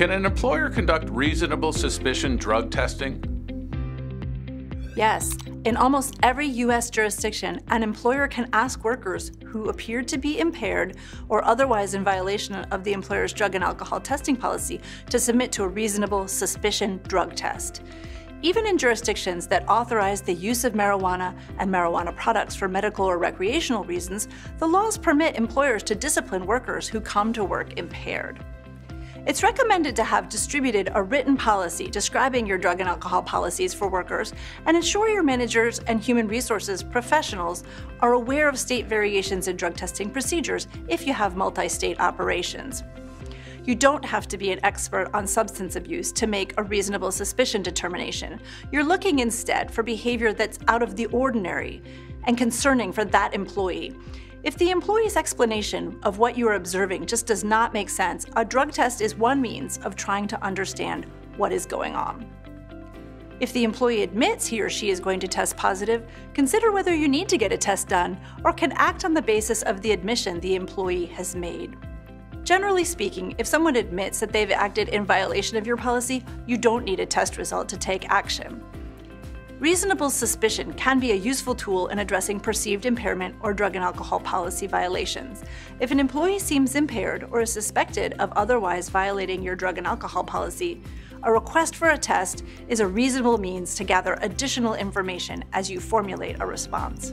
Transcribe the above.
Can an employer conduct reasonable suspicion drug testing? Yes. In almost every U.S. jurisdiction, an employer can ask workers who appear to be impaired or otherwise in violation of the employer's drug and alcohol testing policy to submit to a reasonable suspicion drug test. Even in jurisdictions that authorize the use of marijuana and marijuana products for medical or recreational reasons, the laws permit employers to discipline workers who come to work impaired. It's recommended to have distributed a written policy describing your drug and alcohol policies for workers and ensure your managers and human resources professionals are aware of state variations in drug testing procedures if you have multi-state operations. You don't have to be an expert on substance abuse to make a reasonable suspicion determination. You're looking instead for behavior that's out of the ordinary and concerning for that employee. If the employee's explanation of what you are observing just does not make sense, a drug test is one means of trying to understand what is going on. If the employee admits he or she is going to test positive, consider whether you need to get a test done or can act on the basis of the admission the employee has made. Generally speaking, if someone admits that they've acted in violation of your policy, you don't need a test result to take action. Reasonable suspicion can be a useful tool in addressing perceived impairment or drug and alcohol policy violations. If an employee seems impaired or is suspected of otherwise violating your drug and alcohol policy, a request for a test is a reasonable means to gather additional information as you formulate a response.